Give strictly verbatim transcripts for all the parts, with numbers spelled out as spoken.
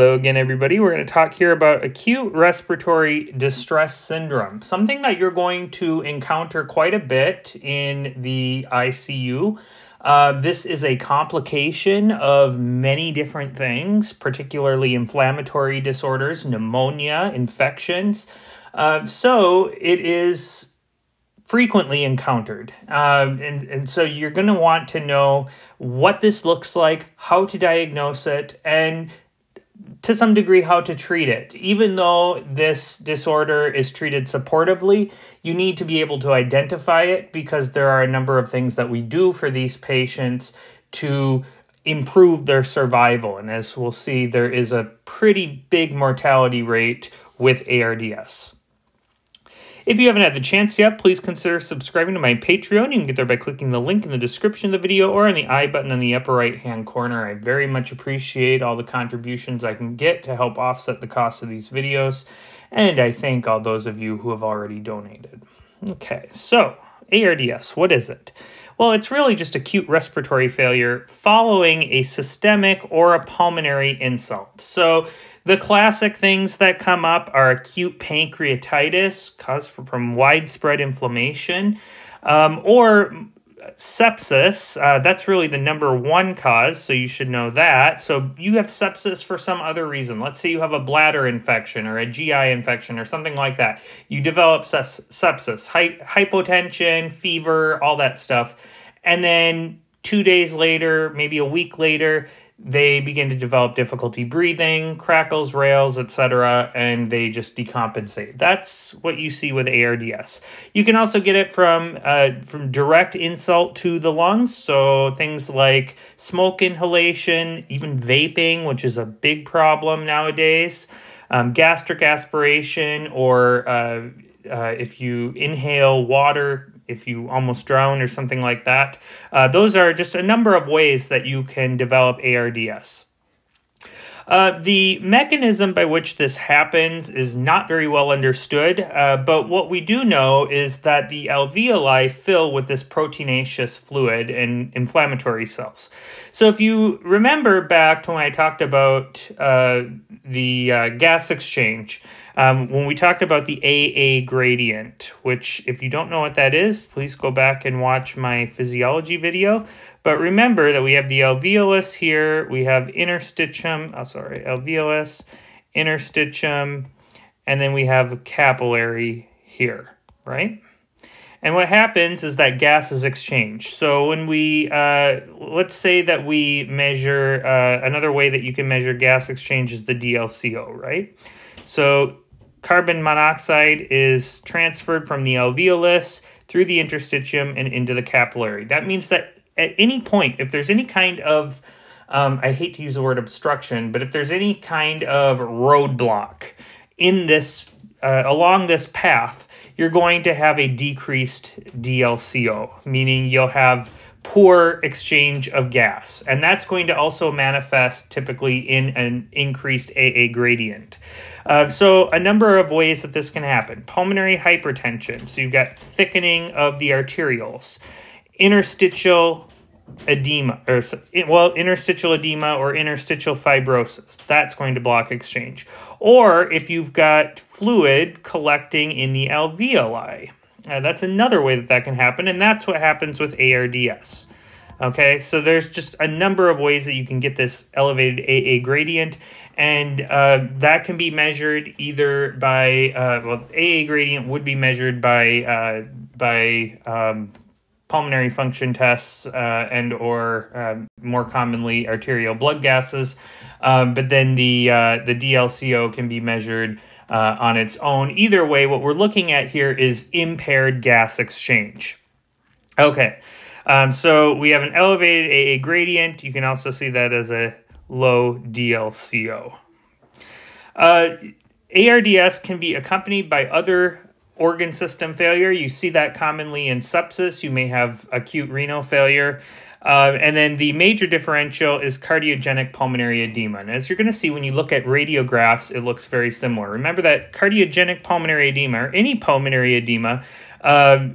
Hello again, everybody. We're going to talk here about acute respiratory distress syndrome, something that you're going to encounter quite a bit in the I C U. Uh, this is a complication of many different things, particularly inflammatory disorders, pneumonia, infections. Uh, so it is frequently encountered. Uh, and, and so you're going to want to know what this looks like, how to diagnose it, and to some degree how to treat it. Even though this disorder is treated supportively, you need to be able to identify it because there are a number of things that we do for these patients to improve their survival. And as we'll see, there is a pretty big mortality rate with A R D S. If you haven't had the chance yet, please consider subscribing to my Patreon. You can get there by clicking the link in the description of the video or on the I button in the upper right-hand corner. I very much appreciate all the contributions I can get to help offset the cost of these videos, and I thank all those of you who have already donated. Okay, so A R D S, what is it? Well, it's really just acute respiratory failure following a systemic or a pulmonary insult. So the classic things that come up are acute pancreatitis, caused from widespread inflammation, um, or sepsis. Uh, that's really the number one cause, so you should know that. So you have sepsis for some other reason. Let's say you have a bladder infection or a G I infection or something like that. You develop sepsis, hy hypotension, fever, all that stuff. And then two days later, maybe a week later, they begin to develop difficulty breathing, crackles, rails, et cetera, and they just decompensate. That's what you see with A R D S. You can also get it from uh, from direct insult to the lungs, so things like smoke inhalation, even vaping, which is a big problem nowadays, um, gastric aspiration, or uh, uh, if you inhale water, if you almost drown or something like that. Uh, those are just a number of ways that you can develop A R D S. Uh, the mechanism by which this happens is not very well understood, uh, but what we do know is that the alveoli fill with this proteinaceous fluid and inflammatory cells. So if you remember back to when I talked about uh, the uh, gas exchange, um, when we talked about the A A gradient, which if you don't know what that is, please go back and watch my physiology video. But remember that we have the alveolus here, we have interstitium, oh sorry, alveolus, interstitium, and then we have a capillary here, right? And what happens is that gas is exchanged. So when we, uh, let's say that we measure, uh, another way that you can measure gas exchange is the D L C O, right? So carbon monoxide is transferred from the alveolus through the interstitium and into the capillary. That means that at any point, if there's any kind of, um, I hate to use the word obstruction, but if there's any kind of roadblock in this, uh, along this path, you're going to have a decreased D L C O, meaning you'll have poor exchange of gas. And that's going to also manifest typically in an increased A A gradient. Uh, so a number of ways that this can happen. Pulmonary hypertension, so you've got thickening of the arterioles. Interstitial edema, or well, interstitial edema or interstitial fibrosis. That's going to block exchange. Or if you've got fluid collecting in the alveoli, uh, that's another way that that can happen, and that's what happens with A R D S. Okay, so there's just a number of ways that you can get this elevated A A gradient, and uh, that can be measured either by uh, well, A A gradient would be measured by uh, by um, pulmonary function tests uh, and or uh, more commonly arterial blood gases. Um, but then the, uh, the D L C O can be measured uh, on its own. Either way, what we're looking at here is impaired gas exchange. Okay, um, so we have an elevated A A gradient. You can also see that as a low D L C O. Uh, A R D S can be accompanied by other organ system failure. You see that commonly in sepsis. You may have acute renal failure. Uh, and then the major differential is cardiogenic pulmonary edema. And as you're going to see when you look at radiographs, it looks very similar. Remember that cardiogenic pulmonary edema, or any pulmonary edema, uh,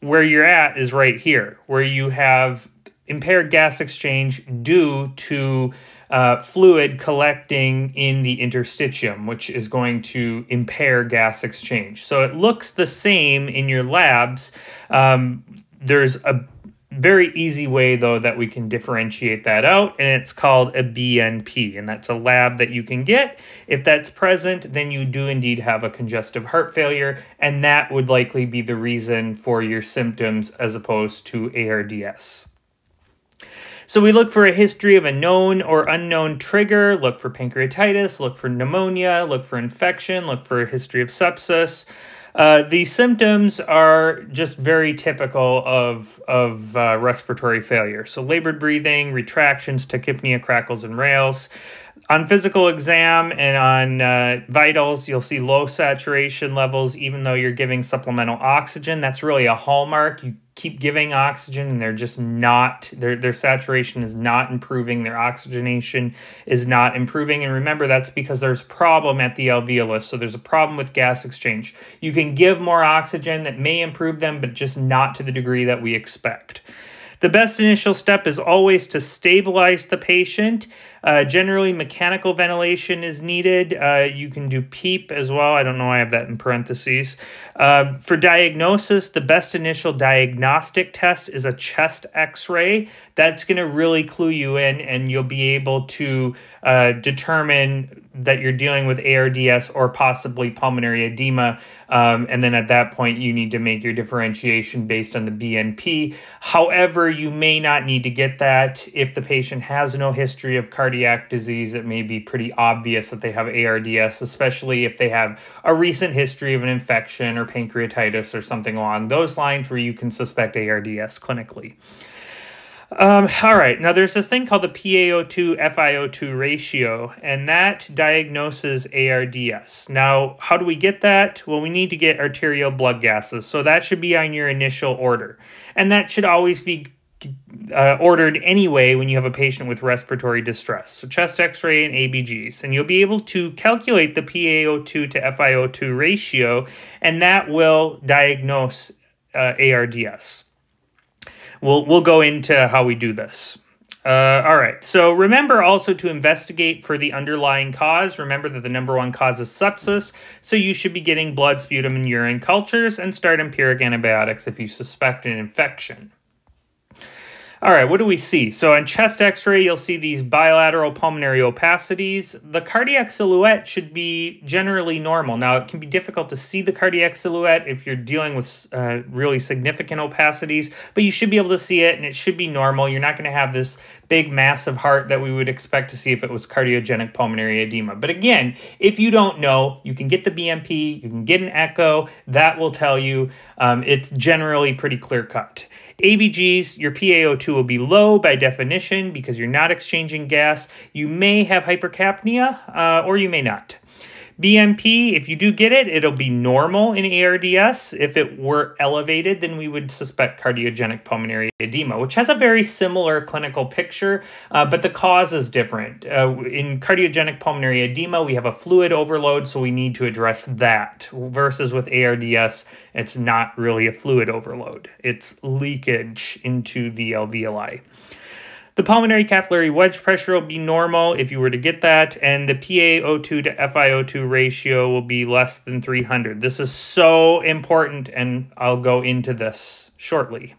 where you're at is right here, where you have impaired gas exchange due to uh, fluid collecting in the interstitium, which is going to impair gas exchange. So it looks the same in your labs. Um, there's a very easy way, though, that we can differentiate that out, and it's called a B N P, and that's a lab that you can get. If that's present, then you do indeed have a congestive heart failure, and that would likely be the reason for your symptoms as opposed to A R D S. So we look for a history of a known or unknown trigger, look for pancreatitis, look for pneumonia, look for infection, look for a history of sepsis. Uh, the symptoms are just very typical of, of uh, respiratory failure. So labored breathing, retractions, tachypnea, crackles, and rails. On physical exam and on uh, vitals, you'll see low saturation levels, even though you're giving supplemental oxygen. That's really a hallmark. You keep giving oxygen and they're just not, their, their saturation is not improving. Their oxygenation is not improving. And remember, that's because there's a problem at the alveolus. So there's a problem with gas exchange. You can give more oxygen that may improve them, but just not to the degree that we expect. The best initial step is always to stabilize the patient. Uh, generally, mechanical ventilation is needed. Uh, you can do PEEP as well. I don't know why I have that in parentheses. Uh, for diagnosis, the best initial diagnostic test is a chest x-ray. That's going to really clue you in, and you'll be able to uh, determine that you're dealing with A R D S or possibly pulmonary edema. Um, and then at that point, you need to make your differentiation based on the B N P. However, you may not need to get that. If the patient has no history of cardiac disease, it may be pretty obvious that they have A R D S, especially if they have a recent history of an infection or pancreatitis or something along those lines where you can suspect A R D S clinically. Um, all right, now there's this thing called the P A O two F I O two ratio, and that diagnoses A R D S. Now, how do we get that? Well, we need to get arterial blood gases, so that should be on your initial order. And that should always be uh, ordered anyway when you have a patient with respiratory distress, so chest x-ray and A B Gs. And you'll be able to calculate the P A O two to F I O two ratio, and that will diagnose uh, A R D S. We'll, we'll go into how we do this. Uh, all right, so remember also to investigate for the underlying cause. Remember that the number one cause is sepsis, so you should be getting blood, sputum, and urine cultures and start empiric antibiotics if you suspect an infection. All right, what do we see? So on chest x-ray, you'll see these bilateral pulmonary opacities. The cardiac silhouette should be generally normal. Now, it can be difficult to see the cardiac silhouette if you're dealing with uh, really significant opacities, but you should be able to see it, and it should be normal. You're not going to have this big, massive heart that we would expect to see if it was cardiogenic pulmonary edema. But again, if you don't know, you can get the B M P, you can get an echo. That will tell you. Um, it's generally pretty clear-cut. A B Gs, your P A O two will be low by definition because you're not exchanging gas. You may have hypercapnia uh, or you may not. B M P, if you do get it, it'll be normal in A R D S. If it were elevated, then we would suspect cardiogenic pulmonary edema, which has a very similar clinical picture, uh, but the cause is different. Uh, in cardiogenic pulmonary edema, we have a fluid overload, so we need to address that, versus with A R D S, it's not really a fluid overload. It's leakage into the alveoli. The pulmonary capillary wedge pressure will be normal if you were to get that, and the P A O two to F I O two ratio will be less than three hundred. This is so important, and I'll go into this shortly.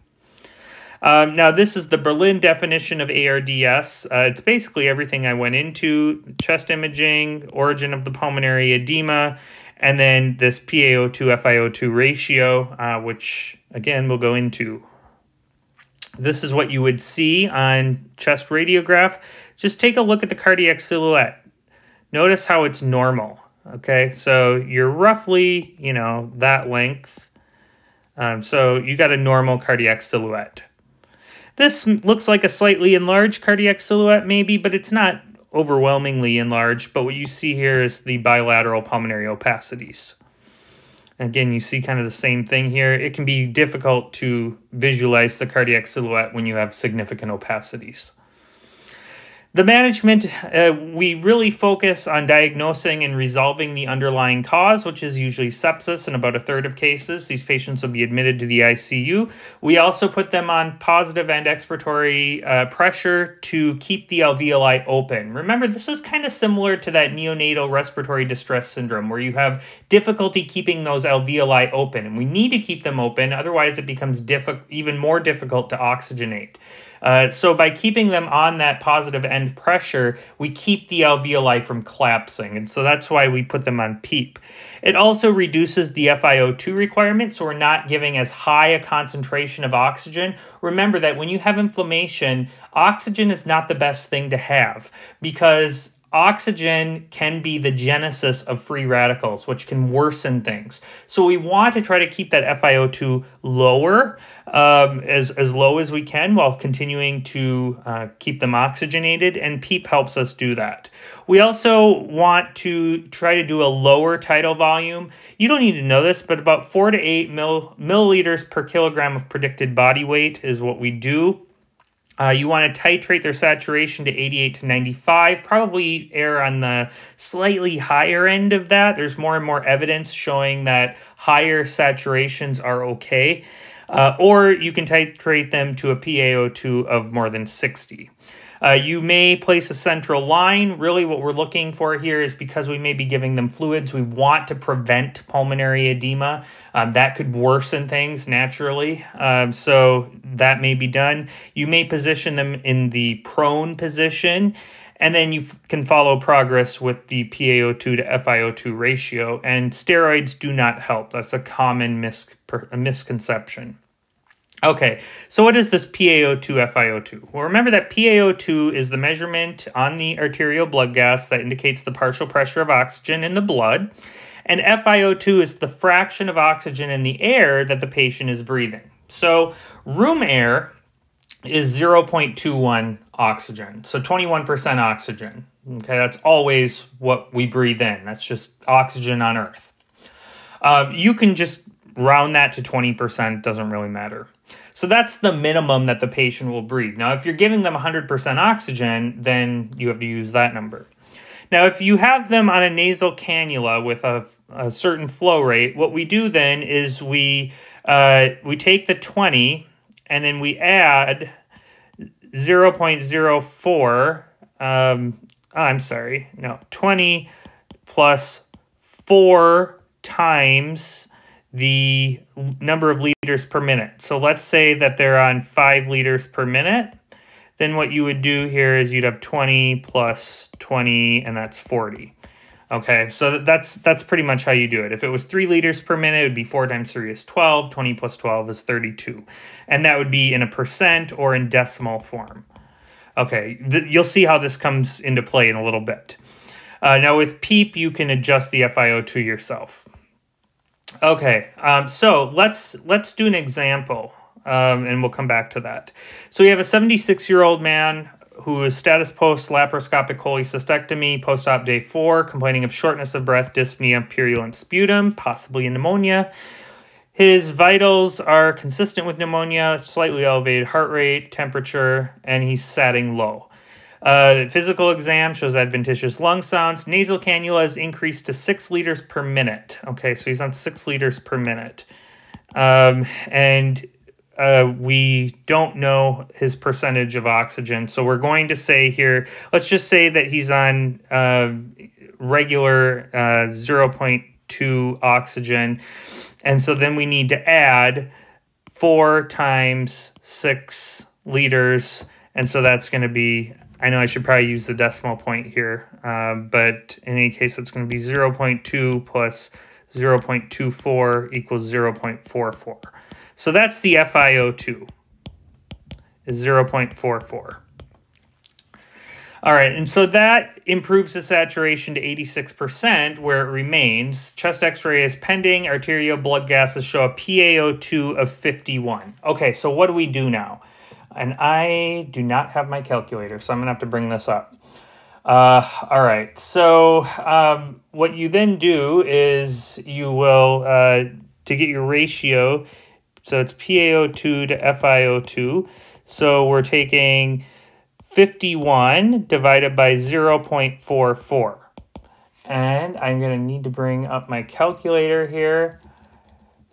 Um, now, this is the Berlin definition of A R D S. Uh, it's basically everything I went into: chest imaging, origin of the pulmonary edema, and then this P A O two F I O two ratio, uh, which, again, we'll go into. This is what you would see on chest radiograph. Just take a look at the cardiac silhouette. Notice how it's normal, okay? So you're roughly, you know, that length. Um, so you got a normal cardiac silhouette. This looks like a slightly enlarged cardiac silhouette maybe, but it's not overwhelmingly enlarged. But what you see here is the bilateral pulmonary opacities. Again, you see kind of the same thing here. It can be difficult to visualize the cardiac silhouette when you have significant opacities. The management, uh, we really focus on diagnosing and resolving the underlying cause, which is usually sepsis in about a third of cases. These patients will be admitted to the I C U. We also put them on positive and expiratory uh, pressure to keep the alveoli open. Remember, this is kind of similar to that neonatal respiratory distress syndrome where you have difficulty keeping those alveoli open, and we need to keep them open, otherwise it becomes even more difficult to oxygenate. Uh, so by keeping them on that positive end pressure, we keep the alveoli from collapsing, and so that's why we put them on PEEP. It also reduces the F i O two requirement, so we're not giving as high a concentration of oxygen. Remember that when you have inflammation, oxygen is not the best thing to have, because oxygen can be the genesis of free radicals, which can worsen things. So we want to try to keep that F i O two lower, um, as, as low as we can, while continuing to uh, keep them oxygenated, and PEEP helps us do that. We also want to try to do a lower tidal volume. You don't need to know this, but about four to eight mil, milliliters per kilogram of predicted body weight is what we do. Uh, you want to titrate their saturation to eighty-eight to ninety-five, probably err on the slightly higher end of that. There's more and more evidence showing that higher saturations are okay. Uh, or you can titrate them to a P a O two of more than sixty. Uh, you may place a central line. Really what we're looking for here is, because we may be giving them fluids, we want to prevent pulmonary edema. Um, that could worsen things naturally, um, so that may be done. You may position them in the prone position, and then you can follow progress with the P a O two to F i O two ratio, and steroids do not help. That's a common mis a misconception. Okay, so what is this P a O two F i O two? Well, remember that P a O two is the measurement on the arterial blood gas that indicates the partial pressure of oxygen in the blood, and F i O two is the fraction of oxygen in the air that the patient is breathing. So room air is zero point two one oxygen, so twenty-one percent oxygen. Okay, that's always what we breathe in. That's just oxygen on Earth. Uh, you can just round that to twenty percent, doesn't really matter. So that's the minimum that the patient will breathe. Now, if you're giving them one hundred percent oxygen, then you have to use that number. Now, if you have them on a nasal cannula with a, a certain flow rate, what we do then is we, uh, we take the twenty and then we add zero point zero four, um, oh, I'm sorry, no, twenty plus four times the number of liters per minute. So let's say that they're on five liters per minute. Then what you would do here is you'd have twenty plus twenty, and that's forty. Okay, so that's that's pretty much how you do it. If it was three liters per minute, it would be four times three is twelve, twenty plus twelve is thirty-two. And that would be in a percent or in decimal form. Okay, th you'll see how this comes into play in a little bit. Uh, now with PEEP, you can adjust the F i O two yourself. Okay, um, so let's let's do an example, um, and we'll come back to that. So we have a seventy-six-year-old man who is status post laparoscopic cholecystectomy, post-op day four, complaining of shortness of breath, dyspnea, purulent sputum, possibly pneumonia. His vitals are consistent with pneumonia, slightly elevated heart rate, temperature, and he's satting low. Uh, physical exam shows adventitious lung sounds. Nasal cannula is increased to six liters per minute. Okay, so he's on six liters per minute. Um, and uh, we don't know his percentage of oxygen. So we're going to say here, let's just say that he's on uh, regular uh, zero point two oxygen. And so then we need to add four times six liters. And so that's going to be, I know I should probably use the decimal point here, uh, but in any case, it's going to be zero point two plus zero point two four equals zero point four four. So that's the F i O two, is zero point four four. All right, and so that improves the saturation to eighty-six percent, where it remains. Chest x-ray is pending. Arterial blood gases show a P a O two of fifty-one. Okay, so what do we do now? And I do not have my calculator, so I'm going to have to bring this up. Uh, all right, so um, what you then do is you will, uh, to get your ratio, so it's P a O two to F i O two. So we're taking fifty-one divided by zero point four four. And I'm going to need to bring up my calculator here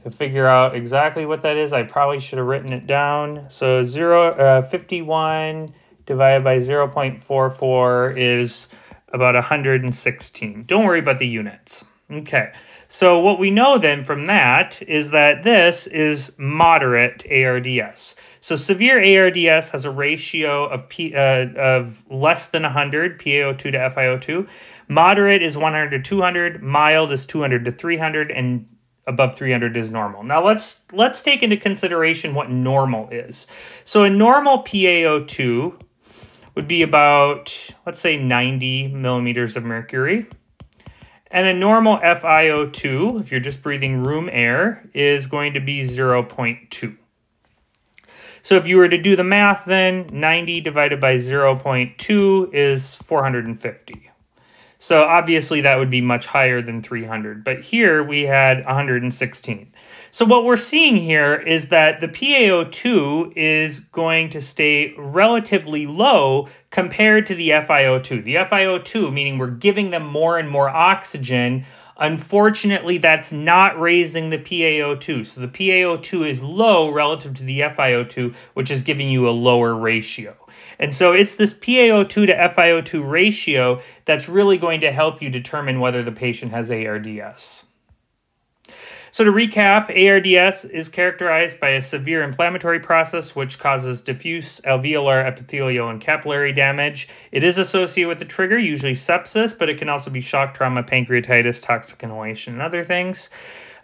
to figure out exactly what that is. I probably should have written it down. So zero, uh, fifty-one divided by zero point four four is about one hundred sixteen. Don't worry about the units. Okay, so what we know then from that is that this is moderate A R D S. So severe A R D S has a ratio of P, uh, of less than one hundred, P A O two to F i O two. Moderate is one hundred to two hundred, mild is two hundred to three hundred, and above three hundred is normal. Now let's let's take into consideration what normal is. So a normal P A O two would be about, let's say, ninety millimeters of mercury. And a normal F i O two, if you're just breathing room air, is going to be zero point two. So if you were to do the math then, ninety divided by zero point two is four hundred fifty. So obviously that would be much higher than three hundred, but here we had one hundred sixteen. So what we're seeing here is that the P A O two is going to stay relatively low compared to the F i O two. The F i O two, meaning we're giving them more and more oxygen. Unfortunately, that's not raising the P A O two. So the P A O two is low relative to the F i O two, which is giving you a lower ratio. And so it's this P A O two to F i O two ratio that's really going to help you determine whether the patient has A R D S. So to recap, A R D S is characterized by a severe inflammatory process which causes diffuse alveolar, epithelial, and capillary damage. It is associated with a trigger, usually sepsis, but it can also be shock trauma, pancreatitis, toxic inhalation, and other things.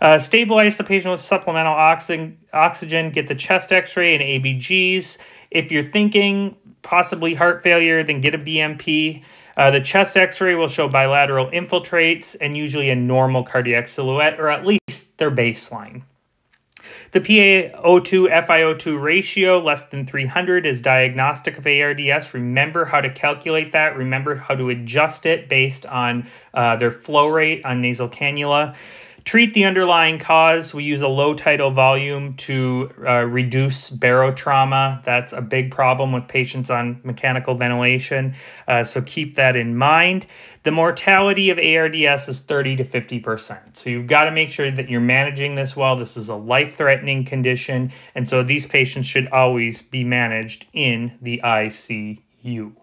Uh, stabilize the patient with supplemental oxy oxygen, get the chest x-ray and A B Gs. If you're thinking possibly heart failure, then get a B M P. Uh, the chest x-ray will show bilateral infiltrates and usually a normal cardiac silhouette, or at least their baseline. The P A O two F i O two ratio less than three hundred is diagnostic of A R D S. Remember how to calculate that. Remember how to adjust it based on uh, their flow rate on nasal cannula. Treat the underlying cause. We use a low tidal volume to uh, reduce barotrauma. That's a big problem with patients on mechanical ventilation, uh, so keep that in mind. The mortality of A R D S is thirty to fifty percent. So you've got to make sure that you're managing this well. This is a life-threatening condition, and so these patients should always be managed in the I C U.